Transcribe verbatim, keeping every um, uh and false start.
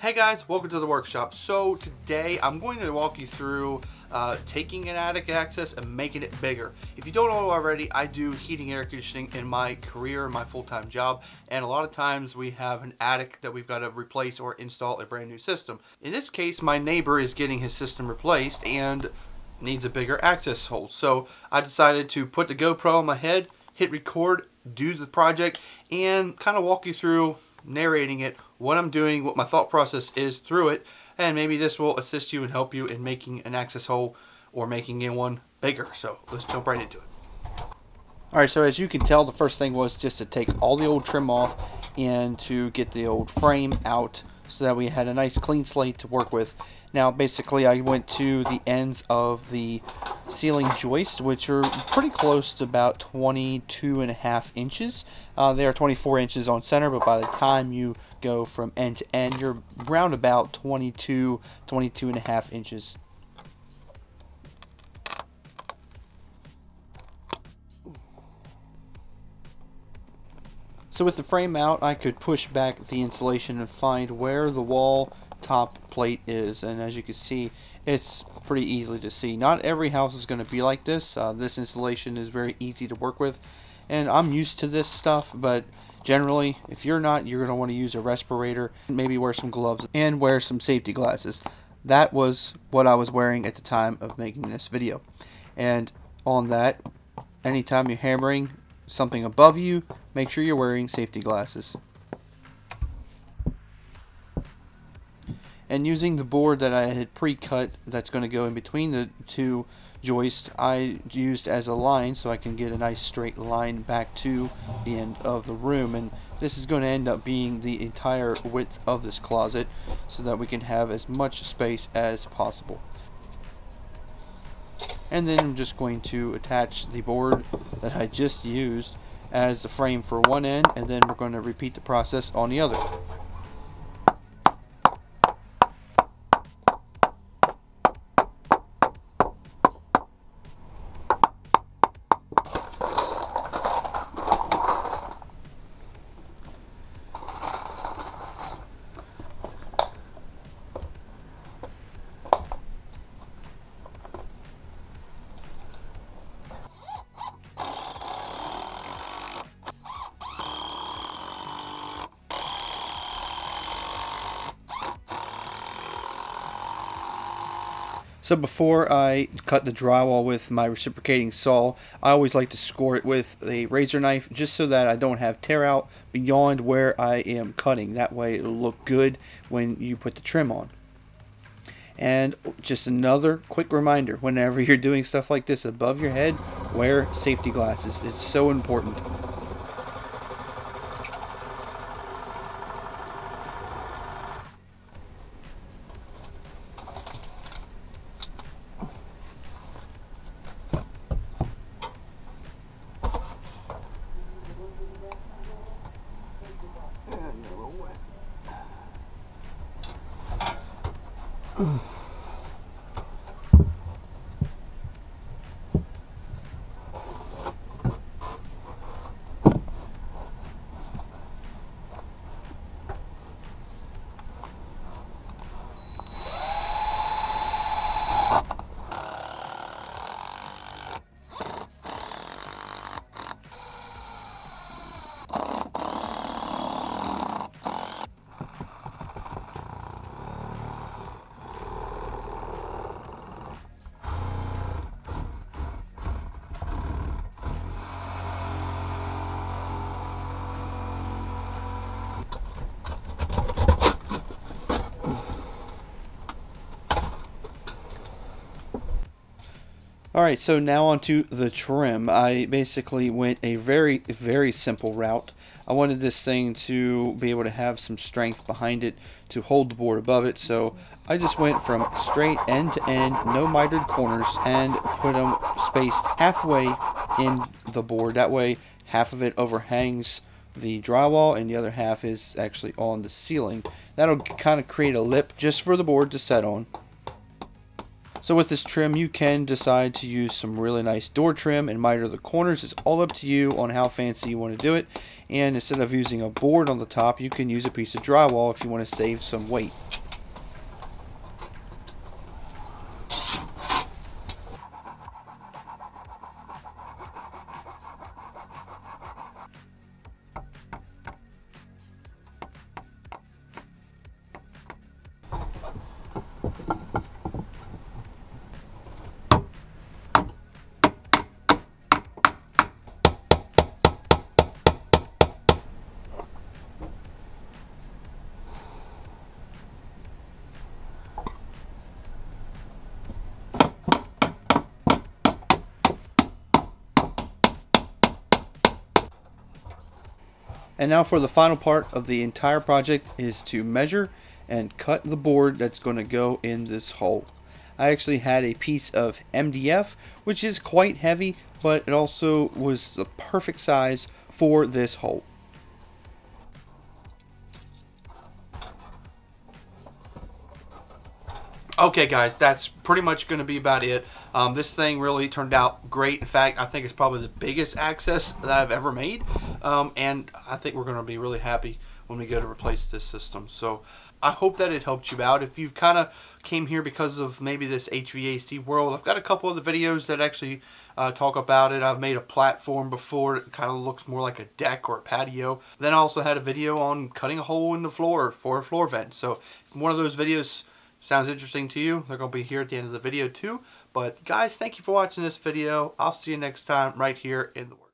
Hey guys, welcome to the workshop. So today I'm going to walk you through uh, taking an attic access and making it bigger. If you don't know already, I do heating and air conditioning in my career, my full-time job, and a lot of times we have an attic that we've got to replace or install a brand new system. In this case, my neighbor is getting his system replaced and needs a bigger access hole. So I decided to put the GoPro on my head, hit record, do the project, and kind of walk you through narrating it, what I'm doing, what my thought process is through it, and maybe this will assist you and help you in making an access hole or making it one bigger. So let's jump right into it. All right, so as you can tell, the first thing was just to take all the old trim off and to get the old frame out so that we had a nice clean slate to work with. Now basically I went to the ends of the ceiling joist, which are pretty close to about twenty-two and a half inches. Uh, they are twenty-four inches on center, but by the time you go from end to end, you're round about twenty-two, twenty-two and a half inches. So with the frame out, I could push back the insulation and find where the wall top plate is, and as you can see, it's pretty easily to see. Not every house is going to be like this. Uh, this installation is very easy to work with, and I'm used to this stuff, but generally if you're not, you're going to want to use a respirator, maybe wear some gloves and wear some safety glasses. That was what I was wearing at the time of making this video. And on that, anytime you're hammering something above you, make sure you're wearing safety glasses. And using the board that I had pre-cut that's going to go in between the two joists, I used as a line so I can get a nice straight line back to the end of the room. And this is going to end up being the entire width of this closet so that we can have as much space as possible. And then I'm just going to attach the board that I just used as the frame for one end, and then we're going to repeat the process on the other. So before I cut the drywall with my reciprocating saw, I always like to score it with a razor knife just so that I don't have tear out beyond where I am cutting. That way it'll look good when you put the trim on. And just another quick reminder, whenever you're doing stuff like this above your head, wear safety glasses. It's so important. Alright, so now onto the trim. I basically went a very, very simple route. I wanted this thing to be able to have some strength behind it to hold the board above it, so I just went from straight end to end, no mitered corners, and put them spaced halfway in the board. That way, half of it overhangs the drywall and the other half is actually on the ceiling. That'll kind of create a lip just for the board to set on. So with this trim, you can decide to use some really nice door trim and miter the corners. It's all up to you on how fancy you want to do it. And instead of using a board on the top, you can use a piece of drywall if you want to save some weight. And now for the final part of the entire project is to measure and cut the board that's going to go in this hole. I actually had a piece of M D F, which is quite heavy, but it also was the perfect size for this hole. Okay guys, that's pretty much going to be about it. Um, this thing really turned out great. In fact, I think it's probably the biggest access that I've ever made. Um, and I think we're going to be really happy when we go to replace this system. So I hope that it helped you out. If you've kind of came here because of maybe this H V A C world, I've got a couple of the videos that actually uh, talk about it. I've made a platform before. It kind of looks more like a deck or a patio. Then I also had a video on cutting a hole in the floor for a floor vent. So one of those videos sounds interesting to you, they're going to be here at the end of the video too. But guys, thank you for watching this video. I'll see you next time right here in the world.